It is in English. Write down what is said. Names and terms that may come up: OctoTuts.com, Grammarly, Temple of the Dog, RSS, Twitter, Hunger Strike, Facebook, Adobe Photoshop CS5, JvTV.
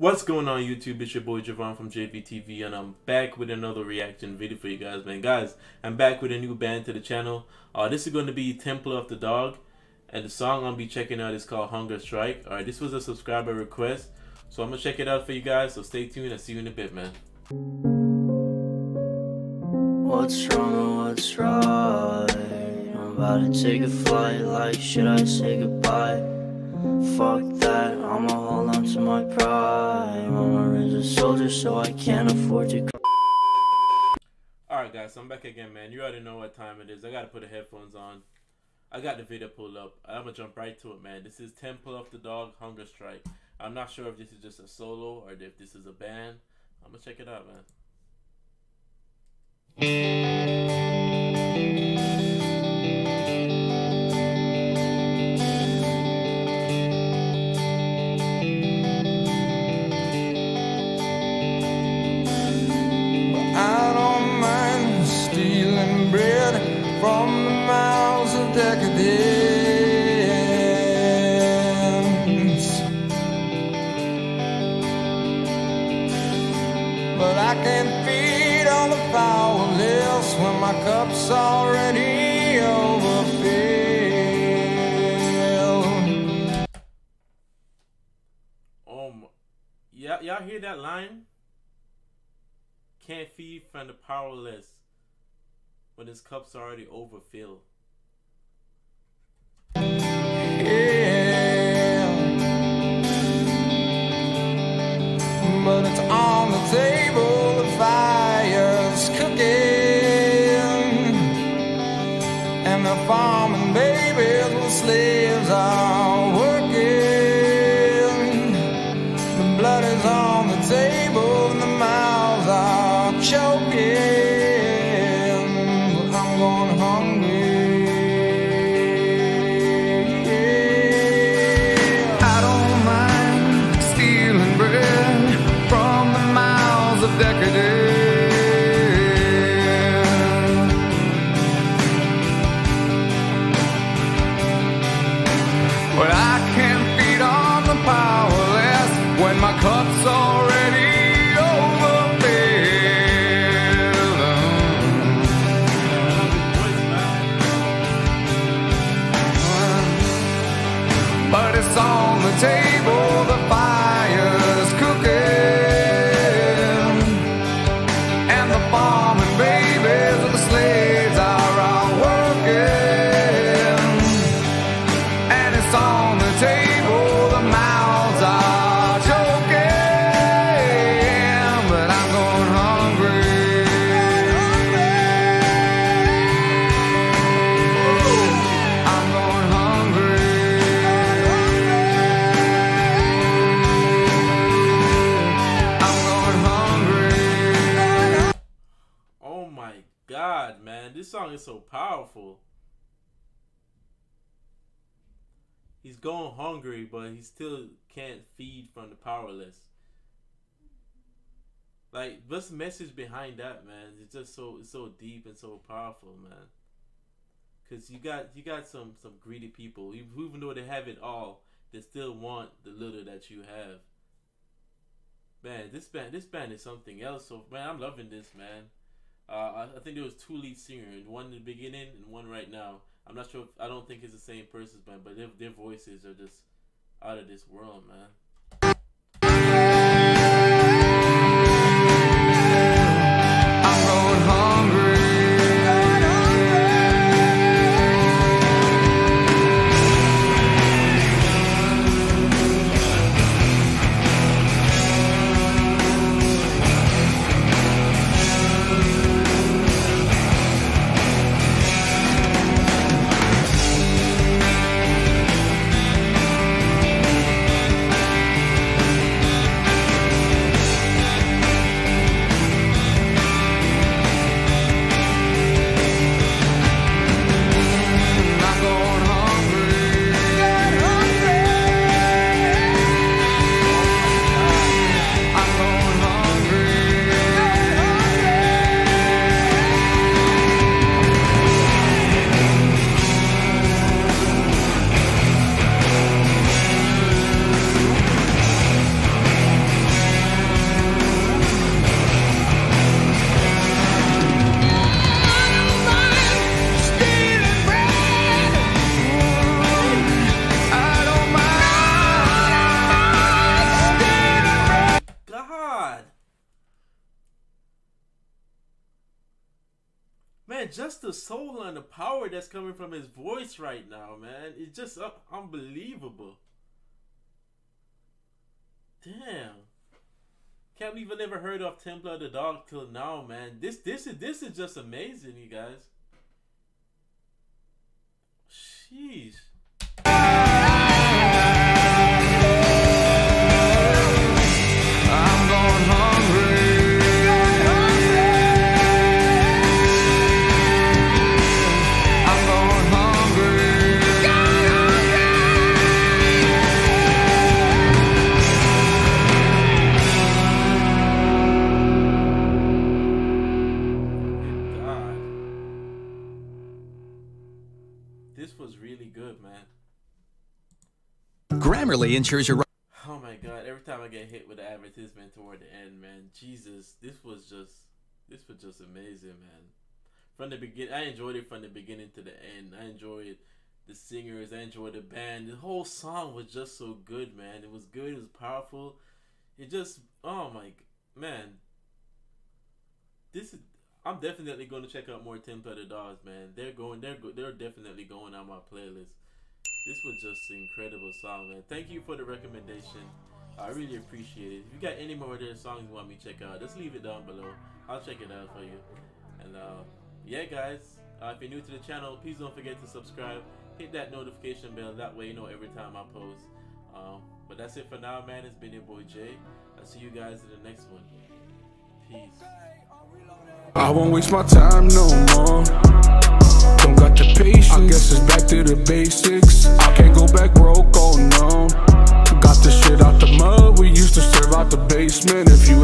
What's going on YouTube? It's your boy Javon from JvTV, and I'm back with another reaction video for you guys, man. Guys, I'm back with a new band to the channel. This is going to be Temple of the Dog, and the song I'll be checking out is called Hunger Strike. Alright, this was a subscriber request, so I'm going to check it out for you guys, so stay tuned. I'll see you in a bit, man. What's wrong, what's right? I'm about to take a flight, like should I say goodbye? Fuck that, I'ma hold on to my pride. Mama is a soldier, so I can't afford to cry. Alright guys, so I'm back again, man. You already know what time it is. I gotta put the headphones on. I got the video pulled up. I'm gonna jump right to it, man. This is Temple of the Dog, Hunger Strike. I'm not sure if this is just a solo or if this is a band. I'm gonna check it out, man. From the mouths of decadence, but I can't feed on the powerless when my cup's already overfilled. Y'all hear that line? Can't feed from the powerless when his cup's already overfilled. Yeah, but it's on the table, the fire's cooking, and the farming babies with slaves are working. The blood is on the table, and the mouths are choking. Cup's already overfilled. But it's on the table, the fire's cooking, and the farming babies and the slaves are all working. And it's on the table, the mouths are God, man, this song is so powerful. He's going hungry, but he still can't feed from the powerless. Like, what's the message behind that, man? It's just so deep and so powerful, man. Cause you got some greedy people. Even though they have it all, they still want the little that you have. Man, this band is something else. So, man, I'm loving this, man. I think there was two lead singers, one in the beginning and one right now. I'm not sure. I don't think it's the same person, man, but their voices are just out of this world, man. man, just the soul and the power that's coming from his voice right now, man. It's just unbelievable. Damn. Can't believe I never heard of Temple of the Dog till now, man. This is just amazing, you guys. Jeez. Grammarly ensures your... Oh my god, every time I get hit with an advertisement toward the end, man. Jesus, this was just amazing, man. From the beginning, I enjoyed it from the beginning to the end. I enjoyed the singers, I enjoyed the band. The whole song was just so good, man. It was good, it was powerful. It just, oh my, man. This is, I'm definitely going to check out more Temple of the Dog, man. They're definitely going on my playlist. This was just an incredible song, man. Thank you for the recommendation. I really appreciate it. If you got any more of their songs you want me to check out, just leave it down below. I'll check it out for you. And yeah, guys, if you're new to the channel, please don't forget to subscribe. Hit that notification bell. That way you know every time I post. But that's it for now, man. It's been your boy Jay. I'll see you guys in the next one. Peace. I won't waste my time no more. Don't got the patience, I guess it's back to the basics. I can't go back broke, oh no. Got the shit out the mud, we used to serve out the basement. If you